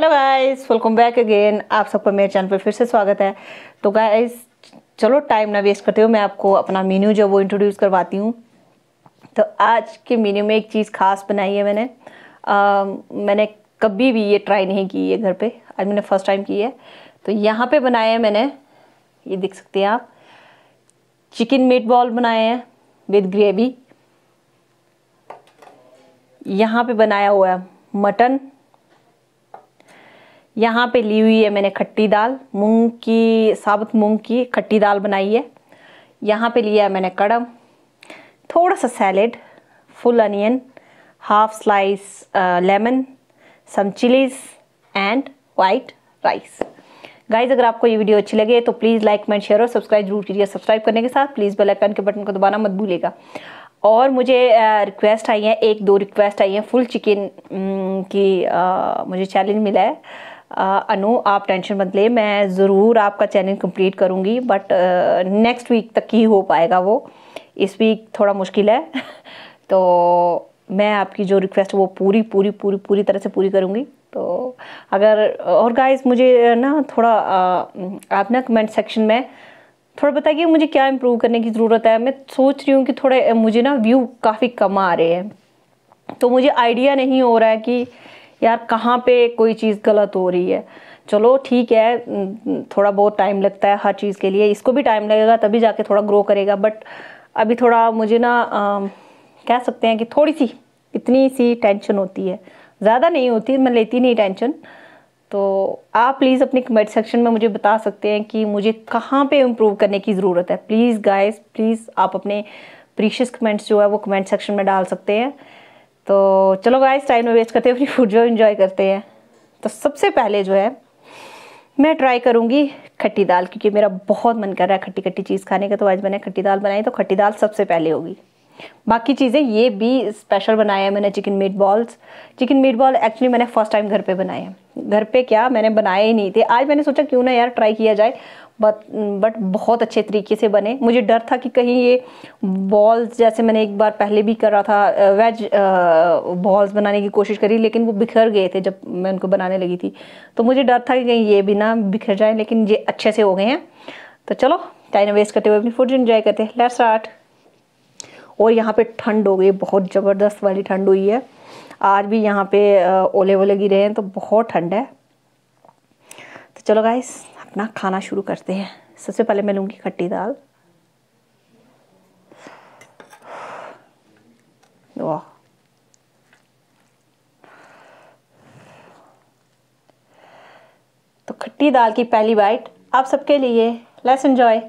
Hello guys, welcome back again. आप सबका मेरे चैनल पर फिर से स्वागत है। तो गाइस चलो टाइम ना वेस्ट करते हुए मैं आपको अपना मेन्यू जो वो इंट्रोड्यूस करवाती हूँ। तो आज के मेन्यू में एक चीज़ खास बनाई है मैंने। मैंने कभी भी ये ट्राई नहीं की है घर पे, आज मैंने फर्स्ट टाइम की है। तो यहाँ पे बनाया है मैंने, ये देख सकते हैं आप, चिकन मीट बॉल बनाए हैं विद ग्रेवी। यहाँ पे बनाया हुआ है मटन। यहाँ पे ली हुई है मैंने खट्टी दाल, मूंग की, साबुत मूंग की खट्टी दाल बनाई है। यहाँ पे लिया है मैंने कड़म, थोड़ा सा salad, full onion, half slice lemon, some chillies and white rice. Guys अगर आपको ये वीडियो अच्छी लगे तो प्लीज़ लाइक, कमेंट, शेयर और सब्सक्राइब जरूर कीजिए। सब्सक्राइब करने के साथ प्लीज़ बेल आइकन के बटन को दबाना मत भूलिएगा। और मुझे रिक्वेस्ट आई है, एक दो रिक्वेस्ट आई है फुल चिकन की। मुझे चैलेंज मिला है। अनु आप टेंशन मत ले, मैं ज़रूर आपका चैलेंज कंप्लीट करूँगी, बट नेक्स्ट वीक तक ही हो पाएगा वो, इस वीक थोड़ा मुश्किल है। तो मैं आपकी जो रिक्वेस्ट है वो पूरी पूरी पूरी पूरी तरह से पूरी करूँगी। तो अगर, और गाइस मुझे ना थोड़ा आप ना कमेंट सेक्शन में थोड़ा बताइए मुझे क्या इम्प्रूव करने की ज़रूरत है। मैं सोच रही हूँ कि थोड़े मुझे ना व्यू काफ़ी कम आ रहे हैं, तो मुझे आइडिया नहीं हो रहा है कि यार कहाँ पे कोई चीज़ गलत हो रही है। चलो ठीक है, थोड़ा बहुत टाइम लगता है हर चीज़ के लिए, इसको भी टाइम लगेगा तभी जाके थोड़ा ग्रो करेगा। बट अभी थोड़ा मुझे ना कह सकते हैं कि थोड़ी सी इतनी सी टेंशन होती है, ज़्यादा नहीं होती, मैं लेती नहीं टेंशन। तो आप प्लीज़ अपने कमेंट सेक्शन में मुझे बता सकते हैं कि मुझे कहाँ पे इम्प्रूव करने की ज़रूरत है। प्लीज़ गाइस, प्लीज़ आप अपने प्रीशियस कमेंट्स जो है वो कमेंट सेक्शन में डाल सकते हैं। तो चलो गाइस टाइम में वेस्ट करते हैं, अपनी फूड जो एंजॉय करते हैं। तो सबसे पहले जो है मैं ट्राई करूँगी खट्टी दाल, क्योंकि मेरा बहुत मन कर रहा है खट्टी खट्टी चीज़ खाने का। तो आज मैंने खट्टी दाल बनाई, तो खट्टी दाल सबसे पहले होगी। बाकी चीज़ें ये भी स्पेशल बनाया है मैंने, chicken meat balls. Chicken meat ball actually मैंने फर्स्ट टाइम घर पे बनाए हैं। घर पे क्या, मैंने बनाए ही नहीं थे। आज मैंने सोचा क्यों ना यार ट्राई किया जाए, बट बहुत अच्छे तरीके से बने। मुझे डर था कि कहीं ये बॉल्स, जैसे मैंने एक बार पहले भी कर रहा था, वेज बॉल्स बनाने की कोशिश करी लेकिन वो बिखर गए थे जब मैं उनको बनाने लगी थी। तो मुझे डर था कि कहीं ये भी ना बिखर जाए, लेकिन ये अच्छे से हो गए हैं। तो चलो टाइम वेस्ट करते हुए अपनी फूड एंजॉय करते हैं, लेट्स स्टार्ट। और यहाँ पे ठंड हो गई, बहुत ज़बरदस्त वाली ठंड हुई है। आज भी यहाँ पे ओले वोले गिरे हैं, तो बहुत ठंड है। तो चलो गाइस अपना खाना शुरू करते हैं। सबसे पहले मैं लूँगी खट्टी दाल। वाह, तो खट्टी दाल की पहली बाइट आप सबके लिए, लेट्स एंजॉय।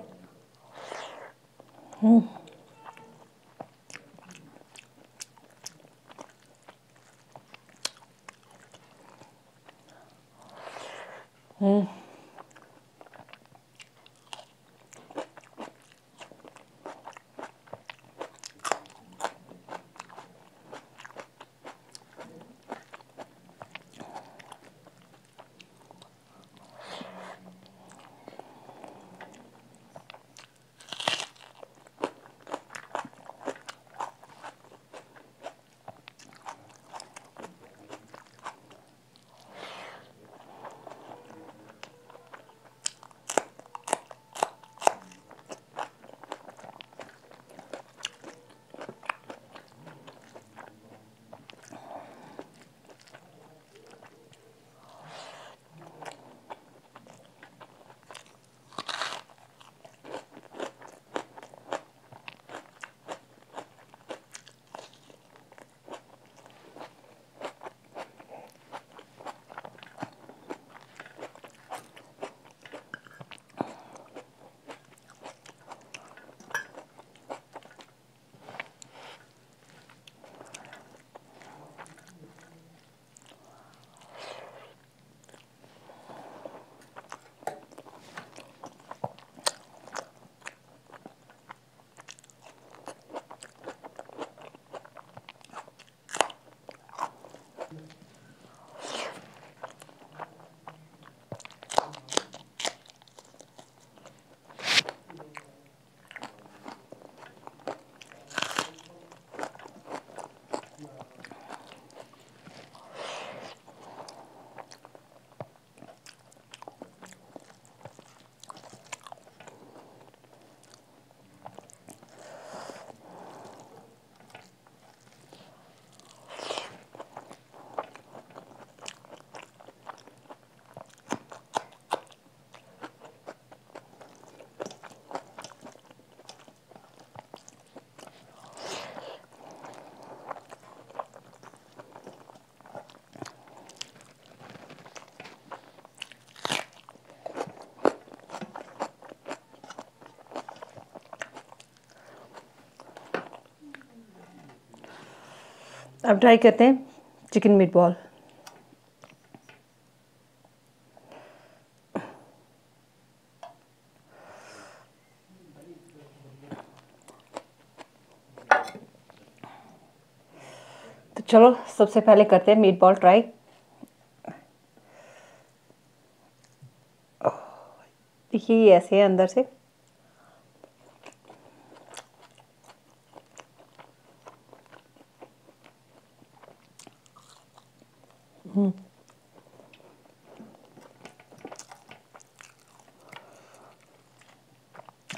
अब ट्राई करते हैं चिकन मीट बॉल। तो चलो सबसे पहले करते हैं मीट बॉल ट्राई। देखिए ये ऐसे है अंदर से।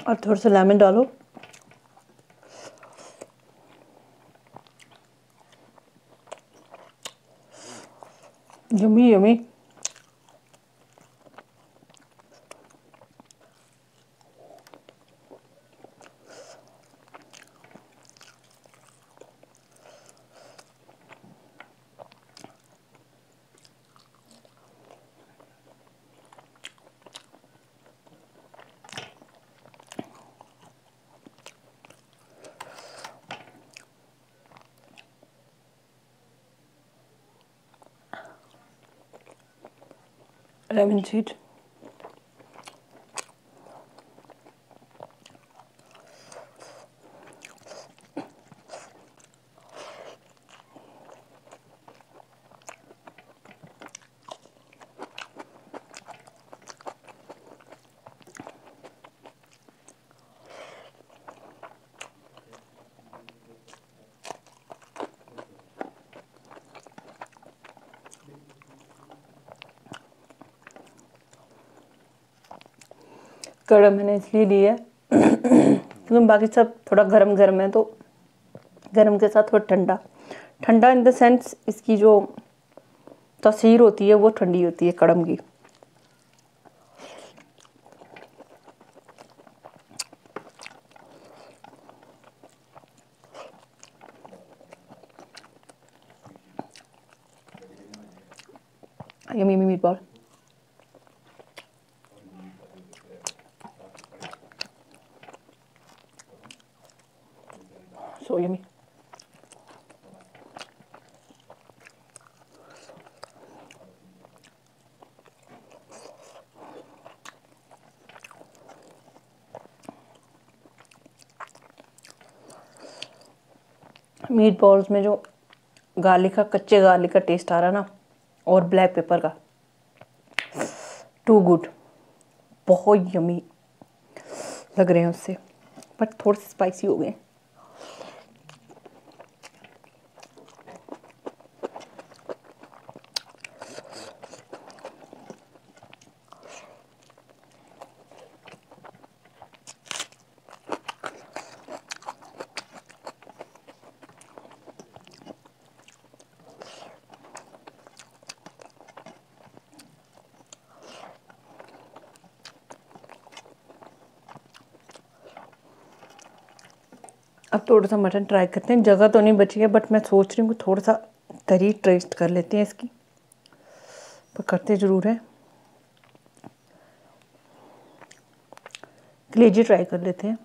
और थोड़ा सा लेमन डालो। Yummy yummy. Lemon seed. कड़ा मैंने इसलिए लिया है क्योंकि बाकी सब थोड़ा गरम गरम है, तो गरम के साथ थोड़ा ठंडा ठंडा इन द सेंस इसकी जो तस्वीर होती है वो ठंडी होती है कड़म की। Yummy meat ball. So yummy. Meat balls में जो गार्लिक का कच्चे गार्लिक का टेस्ट आ रहा ना और ब्लैक पेपर का, टू गुड। बहुत यमी लग रहे हैं उससे, बट थोड़े से स्पाइसी हो गए। अब थोड़ा सा मटन ट्राई करते हैं। जगह तो नहीं बची है, बट मैं सोच रही हूँ कि थोड़ा सा तरी टेस्ट कर लेते हैं इसकी, पर करते ज़रूर है। कलेजी ट्राई कर लेते हैं।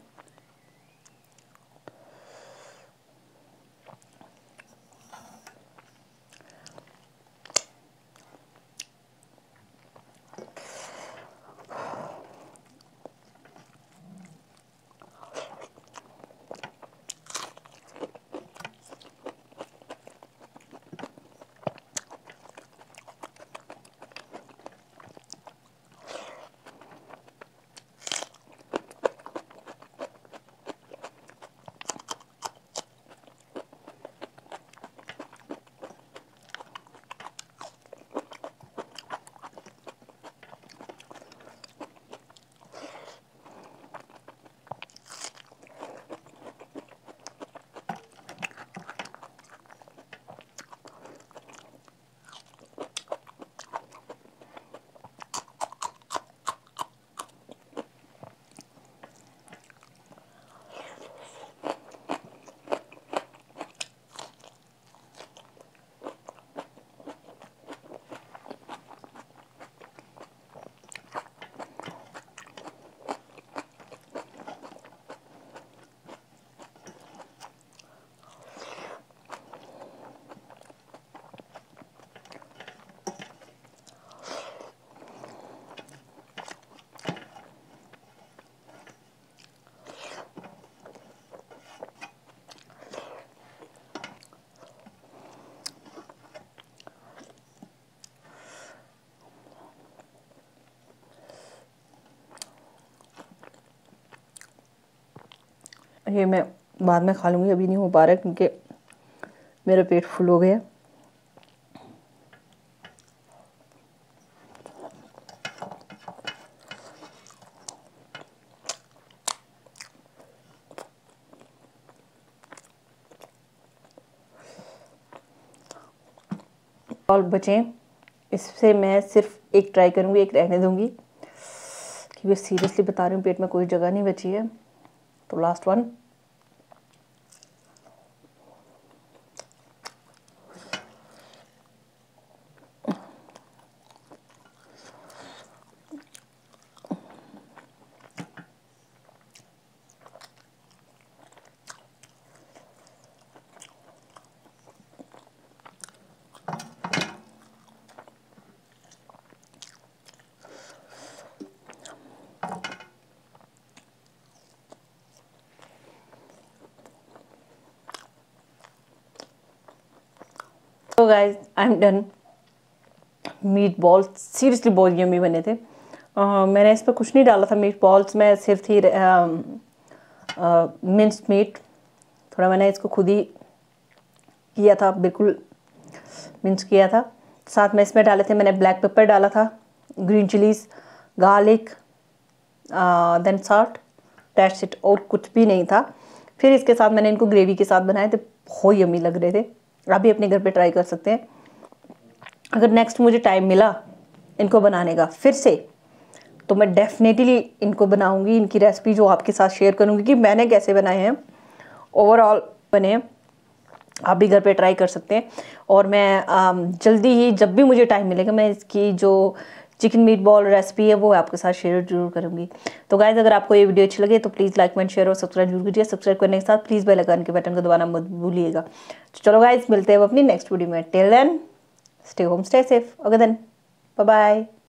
ये मैं बाद में खा लूँगी, अभी नहीं हो पा रहा क्योंकि मेरा पेट फुल हो गया। और बचें, इससे मैं सिर्फ एक ट्राई करूँगी, एक रहने दूँगी क्योंकि सीरियसली बता रही हूँ पेट में कोई जगह नहीं बची है। तो लास्ट वन, तो guys I am done. Meat balls seriously बहुत यम्मी बने थे। मैंने इस पर कुछ नहीं डाला था मीट बॉल्स में, सिर्फ थी मिंस मीट। थोड़ा मैंने इसको खुद ही किया था, बिल्कुल मिंस किया था। साथ में इसमें डाले थे मैंने ब्लैक पेपर डाला था, green chillies, garlic, then salt, that's it. और कुछ भी नहीं था। फिर इसके साथ मैंने इनको ग्रेवी के साथ बनाए थे, बहुत यम्मी लग रहे थे। आप भी अपने घर पे ट्राई कर सकते हैं। अगर नेक्स्ट मुझे टाइम मिला इनको बनाने का फिर से, तो मैं डेफिनेटली इनको बनाऊंगी, इनकी रेसिपी जो आपके साथ शेयर करूंगी कि मैंने कैसे बनाए हैं, ओवरऑल बने हैं। आप भी घर पे ट्राई कर सकते हैं। और मैं जल्दी ही जब भी मुझे टाइम मिलेगा मैं इसकी जो चिकन मीट बॉल रेसिपी है वो आपके साथ शेयर जरूर करूँगी। तो गाइज अगर आपको ये वीडियो अच्छी लगे तो प्लीज़ लाइक कमेंट शेयर और सब्सक्राइब जरूर कीजिए। सब्सक्राइब करने के साथ प्लीज़ बेल आइकन के बटन को दबाना मत भूलिएगा। तो चलो गाइज मिलते हैं अपनी नेक्स्ट वीडियो में। Till then stay home, stay safe. Okay then, bye bye.